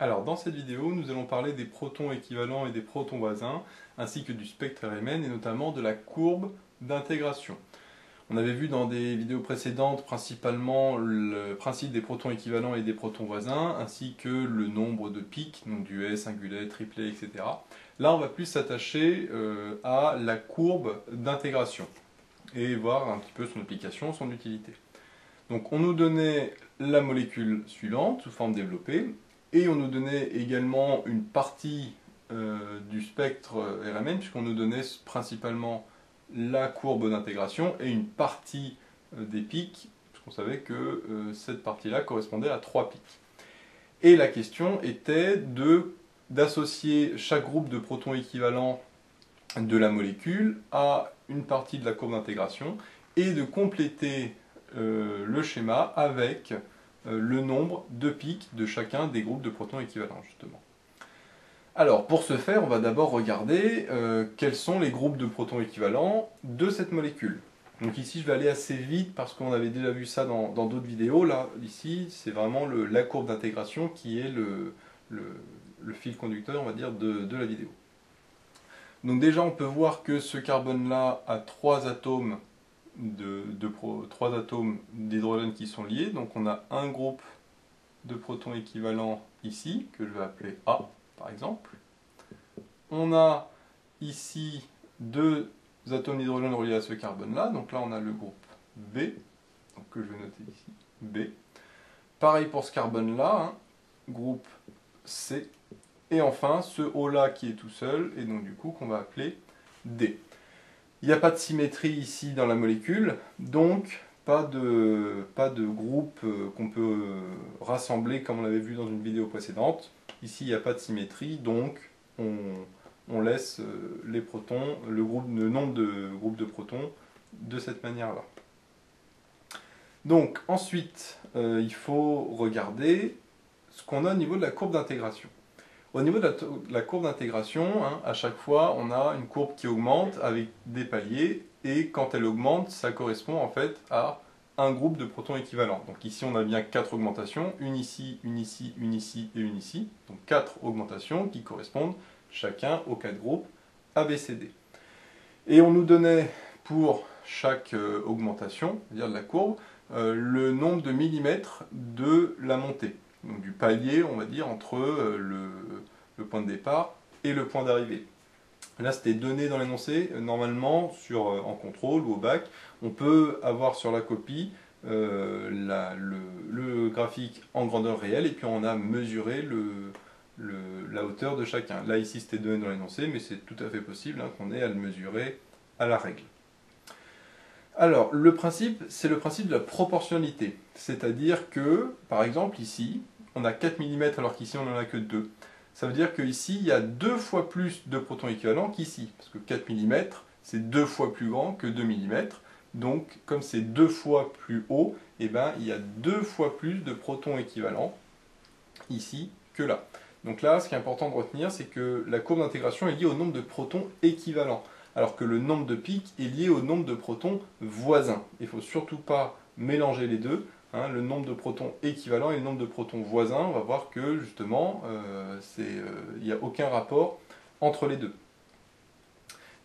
Alors dans cette vidéo, nous allons parler des protons équivalents et des protons voisins, ainsi que du spectre RMN et notamment de la courbe d'intégration. On avait vu dans des vidéos précédentes principalement le principe des protons équivalents et des protons voisins, ainsi que le nombre de pics, donc duets, singulets, triplets, etc. Là, on va plus s'attacher à la courbe d'intégration et voir un petit peu son application, son utilité. Donc on nous donnait la molécule suivante sous forme développée, et on nous donnait également une partie du spectre RMN, puisqu'on nous donnait principalement la courbe d'intégration et une partie des pics, puisqu'on savait que cette partie-là correspondait à 3 pics. Et la question était d'associer chaque groupe de protons équivalents de la molécule à une partie de la courbe d'intégration et de compléter le schéma avec le nombre de pics de chacun des groupes de protons équivalents, justement. Alors, pour ce faire, on va d'abord regarder quels sont les groupes de protons équivalents de cette molécule. Donc ici, je vais aller assez vite parce qu'on avait déjà vu ça dans d'autres vidéos. Là, ici, c'est vraiment la courbe d'intégration qui est le fil conducteur, on va dire, de la vidéo. Donc déjà, on peut voir que ce carbone-là a 3 atomes d'hydrogène qui sont liés. Donc on a un groupe de protons équivalents ici, que je vais appeler A par exemple. On a ici 2 atomes d'hydrogène reliés à ce carbone là, donc là on a le groupe B, donc que je vais noter ici, B. Pareil pour ce carbone là, hein, groupe C, et enfin ce O là qui est tout seul, et donc du coup qu'on va appeler D. Il n'y a pas de symétrie ici dans la molécule, donc pas de groupe qu'on peut rassembler comme on l'avait vu dans une vidéo précédente. Ici, il n'y a pas de symétrie, donc on laisse les protons, le nombre de groupes de protons de cette manière-là. Donc ensuite, il faut regarder ce qu'on a au niveau de la courbe d'intégration. Au niveau de la courbe d'intégration, hein, à chaque fois, on a une courbe qui augmente avec des paliers, et quand elle augmente, ça correspond en fait à un groupe de protons équivalents. Donc ici, on a bien 4 augmentations, une ici, une ici, une ici et une ici. Donc 4 augmentations qui correspondent chacun aux 4 groupes ABCD. Et on nous donnait pour chaque augmentation, c'est-à-dire de la courbe, le nombre de millimètres de la montée. Donc du palier, on va dire, entre le point de départ et le point d'arrivée. Là, c'était donné dans l'énoncé. Normalement, en contrôle ou au bac, on peut avoir sur la copie le graphique en grandeur réelle, et puis on a mesuré la hauteur de chacun. Là, ici, c'était donné dans l'énoncé, mais c'est tout à fait possible, hein, qu'on ait à le mesurer à la règle. Alors, le principe, c'est le principe de la proportionnalité. C'est-à-dire que, par exemple, ici, on a 4 mm alors qu'ici on n'en a que 2. Ça veut dire qu'ici il y a 2 fois plus de protons équivalents qu'ici, parce que 4 mm c'est 2 fois plus grand que 2 mm, donc comme c'est 2 fois plus haut, eh ben, il y a 2 fois plus de protons équivalents ici que là. Donc là, ce qui est important de retenir, c'est que la courbe d'intégration est liée au nombre de protons équivalents, alors que le nombre de pics est lié au nombre de protons voisins. Il ne faut surtout pas mélanger les deux. Hein, le nombre de protons équivalents et le nombre de protons voisins, on va voir que justement, il n'y a aucun rapport entre les deux.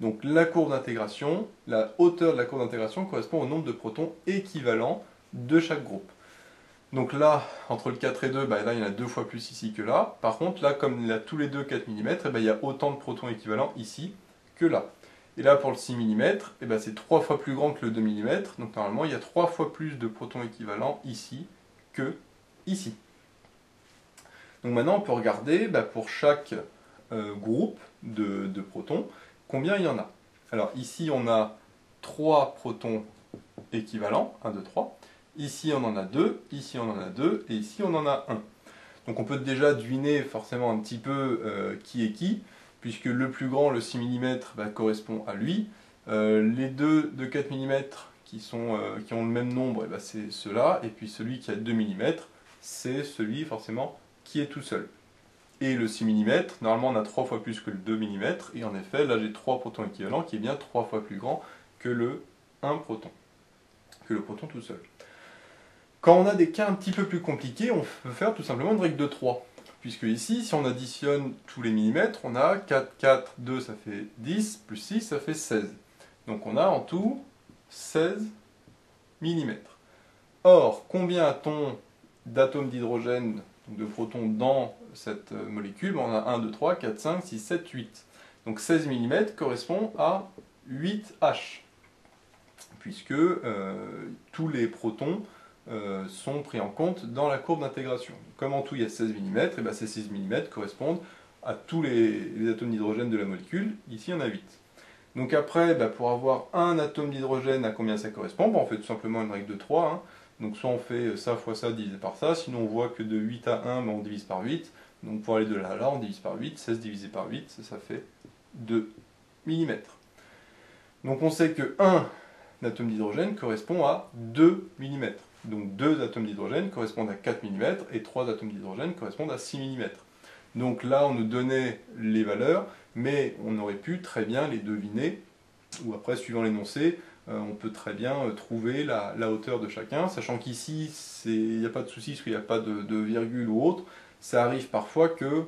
Donc la courbe d'intégration, la hauteur de la courbe d'intégration correspond au nombre de protons équivalents de chaque groupe. Donc là, entre le 4 et 2, bah, là, il y en a 2 fois plus ici que là. Par contre, là, comme il y a tous les deux 4 mm, eh ben, il y a autant de protons équivalents ici que là. Et là, pour le 6 mm, eh ben, c'est 3 fois plus grand que le 2 mm. Donc normalement, il y a 3 fois plus de protons équivalents ici que ici. Donc maintenant, on peut regarder pour chaque groupe de protons, combien il y en a. Alors ici, on a 3 protons équivalents, 1, 2, 3. Ici, on en a 2, ici, on en a 2, et ici, on en a 1. Donc on peut déjà deviner forcément un petit peu qui est qui, puisque le plus grand, le 6 mm, bah, correspond à lui. Les deux de 4 mm qui ont le même nombre, bah, c'est ceux-là. Et puis celui qui a 2 mm, c'est celui forcément qui est tout seul. Et le 6 mm, normalement on a 3 fois plus que le 2 mm. Et en effet, là j'ai 3 protons équivalents, qui est bien 3 fois plus grand que le 1 proton, que le proton tout seul. Quand on a des cas un petit peu plus compliqués, on peut faire tout simplement une règle de 3. puisque ici, si on additionne tous les millimètres, on a 4, 4, 2, ça fait 10, plus 6, ça fait 16. Donc on a en tout 16 millimètres. Or, combien a-t-on d'atomes d'hydrogène, de protons, dans cette molécule? On a 1, 2, 3, 4, 5, 6, 7, 8. Donc 16 mm correspond à 8H, puisque tous les protons sont pris en compte dans la courbe d'intégration. Comme en tout il y a 16 mm, et ben ces 16 mm correspondent à tous les atomes d'hydrogène de la molécule. Ici, il y en a 8. Donc après, ben pour avoir un atome d'hydrogène, à combien ça correspond? Ben on fait tout simplement une règle de 3. Hein. Donc soit on fait ça fois ça divisé par ça, sinon on voit que de 8 à 1, ben on divise par 8. Donc pour aller de là à là, on divise par 8, 16 divisé par 8, ça fait 2 mm. Donc on sait que 1 atome d'hydrogène correspond à 2 mm. Donc 2 atomes d'hydrogène correspondent à 4 mm et 3 atomes d'hydrogène correspondent à 6 mm. Donc là, on nous donnait les valeurs, mais on aurait pu très bien les deviner, ou après, suivant l'énoncé, on peut très bien trouver la hauteur de chacun, sachant qu'ici, il n'y a pas de souci, parce qu'il n'y a pas de virgule ou autre. Ça arrive parfois que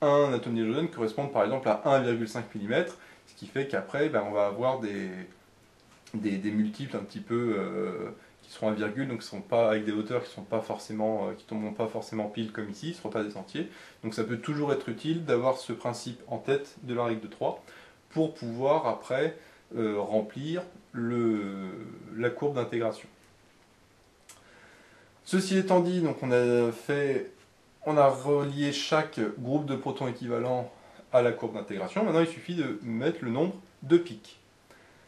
un atome d'hydrogène corresponde par exemple à 1,5 mm, ce qui fait qu'après, ben, on va avoir des multiples un petit peu qui seront à virgule, donc qui seront pas, avec des hauteurs qui ne tomberont pas forcément pile comme ici, ce ne seront pas des sentiers. Donc ça peut toujours être utile d'avoir ce principe en tête de la règle de 3 pour pouvoir après remplir la courbe d'intégration. Ceci étant dit, donc on a relié chaque groupe de protons équivalent à la courbe d'intégration. Maintenant, il suffit de mettre le nombre de pics.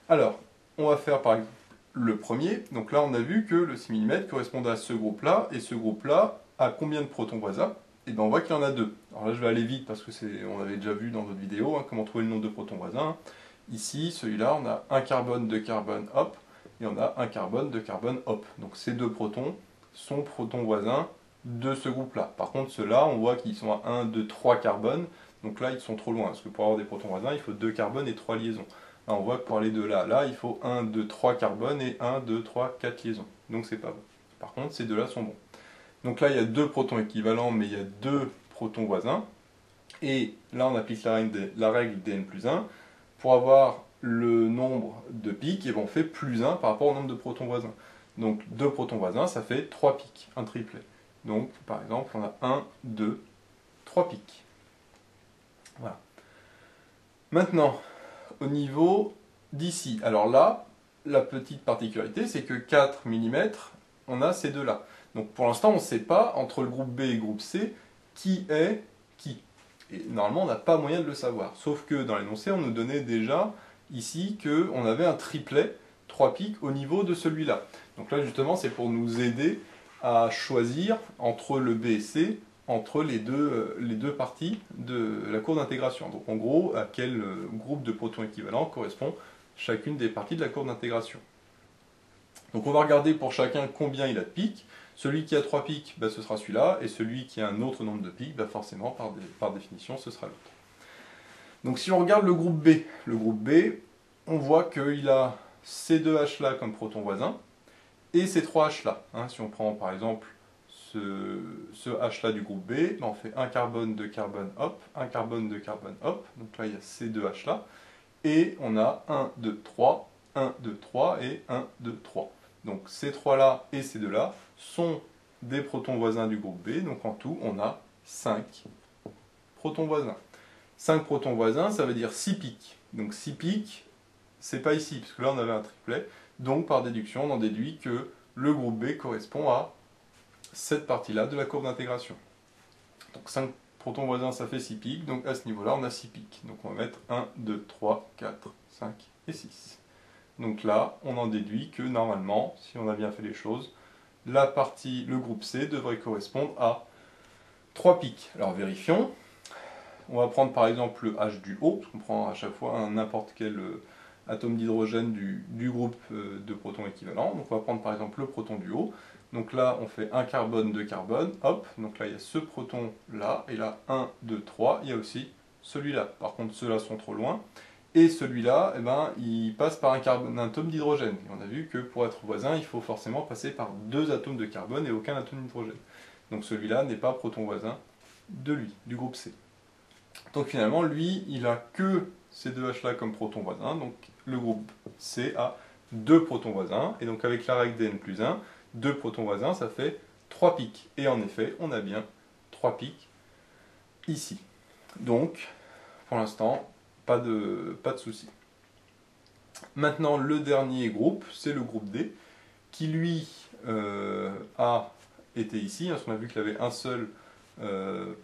Alors, on va faire par exemple le premier. Donc là, on a vu que le 6 mm correspondait à ce groupe-là. Et ce groupe-là, à combien de protons voisins? Et bien, on voit qu'il y en a 2. Alors là, je vais aller vite parce que on l'avait déjà vu dans d'autres vidéos, hein, comment trouver le nombre de protons voisins. Ici, celui-là, on a un carbone, deux carbones, hop. Et on a un carbone, deux carbones, hop. Donc ces deux protons sont protons voisins de ce groupe-là. Par contre, ceux-là, on voit qu'ils sont à 1, 2, 3 carbones, donc là, ils sont trop loin, parce que pour avoir des protons voisins, il faut 2 carbones et 3 liaisons. Là, on voit que pour aller de là à là, il faut 1, 2, 3 carbones et 1, 2, 3, 4 liaisons. Donc, c'est pas bon. Par contre, ces deux-là sont bons. Donc là, il y a 2 protons équivalents, mais il y a 2 protons voisins. Et là, on applique la règle Dn plus 1. Pour avoir le nombre de pics, et on fait plus 1 par rapport au nombre de protons voisins. Donc, 2 protons voisins, ça fait 3 pics, un triplet. Donc, par exemple, on a 1, 2, 3 pics. Voilà. Maintenant, au niveau d'ici. Alors là, la petite particularité, c'est que 4 mm, on a ces deux-là. Donc, pour l'instant, on ne sait pas, entre le groupe B et le groupe C, qui est qui. Et normalement, on n'a pas moyen de le savoir. Sauf que dans l'énoncé, on nous donnait déjà, ici, qu'on avait un triplet, 3 pics, au niveau de celui-là. Donc là, justement, c'est pour nous aider à choisir entre le B et C, entre les deux parties de la courbe d'intégration. Donc en gros, à quel groupe de protons équivalents correspond chacune des parties de la courbe d'intégration. Donc on va regarder pour chacun combien il a de pics. Celui qui a 3 pics, bah, ce sera celui-là, et celui qui a un autre nombre de pics, bah, forcément, par définition, ce sera l'autre. Donc si on regarde le groupe B, on voit qu'il a ces deux H là comme protons voisins, et ces 3 H là. Hein, si on prend par exemple ce H là du groupe B, ben on fait 1 carbone, 2 carbone, hop, 1 carbone, 2 carbone, hop. Donc là, il y a ces deux H là. Et on a 1, 2, 3, 1, 2, 3 et 1, 2, 3. Donc ces 3 là et ces 2 là sont des protons voisins du groupe B. Donc en tout, on a 5 protons voisins. 5 protons voisins, ça veut dire 6 pics. Donc 6 pics, c'est pas ici, parce que là, on avait un triplet. Donc, par déduction, on en déduit que le groupe B correspond à cette partie-là de la courbe d'intégration. Donc, 5 protons voisins, ça fait 6 pics. Donc, à ce niveau-là, on a 6 pics. Donc, on va mettre 1, 2, 3, 4, 5 et 6. Donc là, on en déduit que, normalement, si on a bien fait les choses, le groupe C devrait correspondre à 3 pics. Alors, vérifions. On va prendre, par exemple, le H du haut, parce qu'on prend à chaque fois n'importe quel atome d'hydrogène du groupe de protons équivalents. Donc on va prendre par exemple le proton du haut. Donc là on fait 1 carbone, 2 carbone, hop. Donc là il y a ce proton là, et là 1, 2, 3, il y a aussi celui-là. Par contre ceux-là sont trop loin. Et celui-là, eh ben, il passe par un atome d'hydrogène. Et on a vu que pour être voisin, il faut forcément passer par 2 atomes de carbone et aucun atome d'hydrogène. Donc celui-là n'est pas proton voisin de lui, du groupe C. Donc finalement, lui, il a que ces deux H là comme protons voisins, donc le groupe C a 2 protons voisins, et donc avec la règle d'N plus 1, 2 protons voisins, ça fait 3 pics. Et en effet, on a bien 3 pics ici. Donc, pour l'instant, pas de souci. Maintenant, le dernier groupe, c'est le groupe D, qui lui a été ici, parce qu'on a vu qu'il avait un seul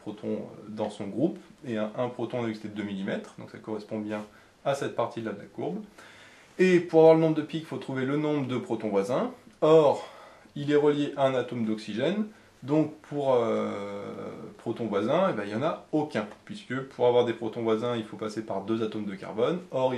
proton dans son groupe, et un proton, on a vu que c'était 2 mm, donc ça correspond bien à cette partie-là de la courbe. Et pour avoir le nombre de pics, il faut trouver le nombre de protons voisins. Or, il est relié à un atome d'oxygène, donc pour protons voisins, eh ben, il n'y en a aucun, puisque pour avoir des protons voisins, il faut passer par 2 atomes de carbone. Or,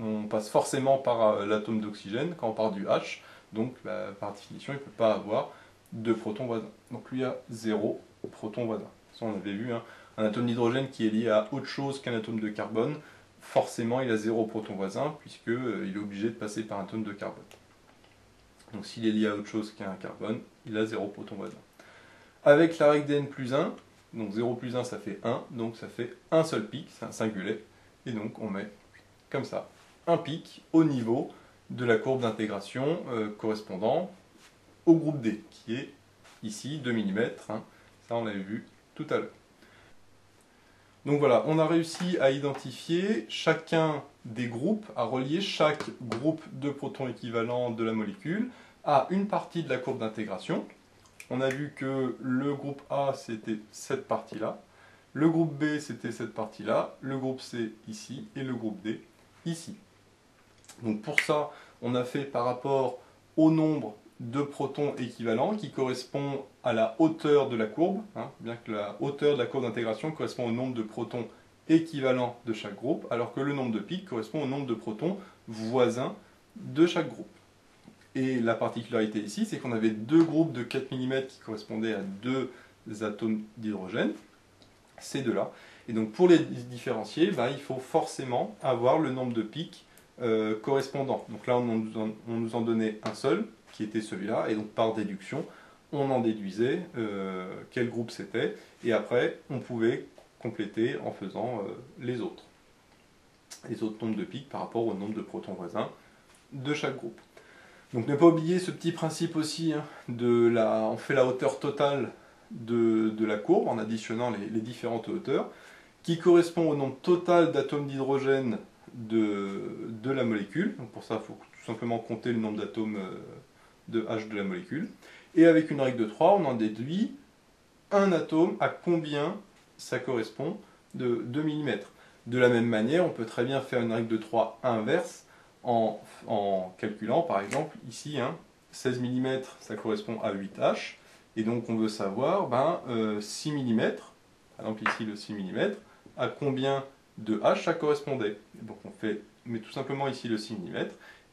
on passe forcément par l'atome d'oxygène quand on part du H, donc bah, par définition, il ne peut pas avoir 2 protons voisins. Donc lui a 0 proton voisin. Ça, on avait vu, hein, un atome d'hydrogène qui est lié à autre chose qu'un atome de carbone, forcément il a 0 proton voisin, puisqu'il est obligé de passer par un atome de carbone. Donc s'il est lié à autre chose qu'un carbone, il a 0 proton voisin. Avec la règle d'N plus 1, donc 0 plus 1 ça fait 1, donc ça fait un seul pic, c'est un singulet, et donc on met comme ça un pic au niveau de la courbe d'intégration correspondant au groupe D, qui est ici 2 mm, hein, ça on l'avait vu tout à l'heure. Donc voilà, on a réussi à identifier chacun des groupes, à relier chaque groupe de protons équivalents de la molécule à une partie de la courbe d'intégration. On a vu que le groupe A, c'était cette partie-là, le groupe B, c'était cette partie-là, le groupe C, ici, et le groupe D, ici. Donc pour ça, on a fait par rapport au nombre de protons équivalents qui correspond à la hauteur de la courbe, hein, bien que la hauteur de la courbe d'intégration correspond au nombre de protons équivalents de chaque groupe, alors que le nombre de pics correspond au nombre de protons voisins de chaque groupe. Et la particularité ici, c'est qu'on avait 2 groupes de 4 mm qui correspondaient à 2 atomes d'hydrogène, ces deux-là. Et donc pour les différencier, bah, il faut forcément avoir le nombre de pics correspondant. Donc là, on nous en donnait un seul, qui était celui-là, et donc par déduction, on en déduisait quel groupe c'était, et après, on pouvait compléter en faisant les autres nombres de pics par rapport au nombre de protons voisins de chaque groupe. Donc ne pas oublier ce petit principe aussi, hein, on fait la hauteur totale de la courbe en additionnant les différentes hauteurs, qui correspond au nombre total d'atomes d'hydrogène de la molécule. Donc pour ça, il faut tout simplement compter le nombre d'atomes de H de la molécule. Et avec une règle de 3, on en déduit un atome à combien ça correspond de 2 mm. De la même manière, on peut très bien faire une règle de 3 inverse en calculant, par exemple, ici, hein, 16 mm, ça correspond à 8H. Et donc, on veut savoir, 6 mm, par exemple ici le 6 mm, à combien de H ça correspondait. Et donc, on met tout simplement ici le 6 mm.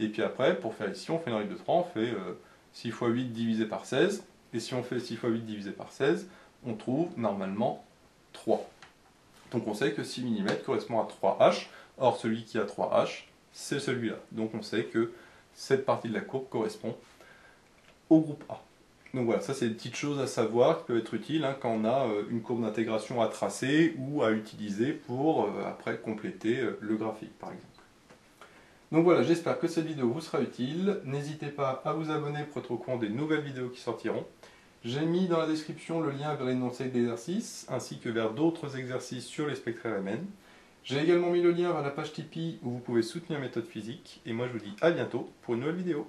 Et puis après, pour faire ici, on fait une règle de 3, on fait 6 x 8 divisé par 16. Et si on fait 6 x 8 divisé par 16, on trouve normalement 3. Donc on sait que 6 mm correspond à 3H. Or, celui qui a 3H, c'est celui-là. Donc on sait que cette partie de la courbe correspond au groupe A. Donc voilà, ça c'est des petites choses à savoir qui peuvent être utiles, hein, quand on a une courbe d'intégration à tracer ou à utiliser pour après compléter le graphique par exemple. Donc voilà, j'espère que cette vidéo vous sera utile. N'hésitez pas à vous abonner pour être au courant des nouvelles vidéos qui sortiront. J'ai mis dans la description le lien vers l'énoncé d'exercice ainsi que vers d'autres exercices sur les spectres RMN. J'ai également mis le lien vers la page Tipeee où vous pouvez soutenir Méthode Physique. Et moi je vous dis à bientôt pour une nouvelle vidéo.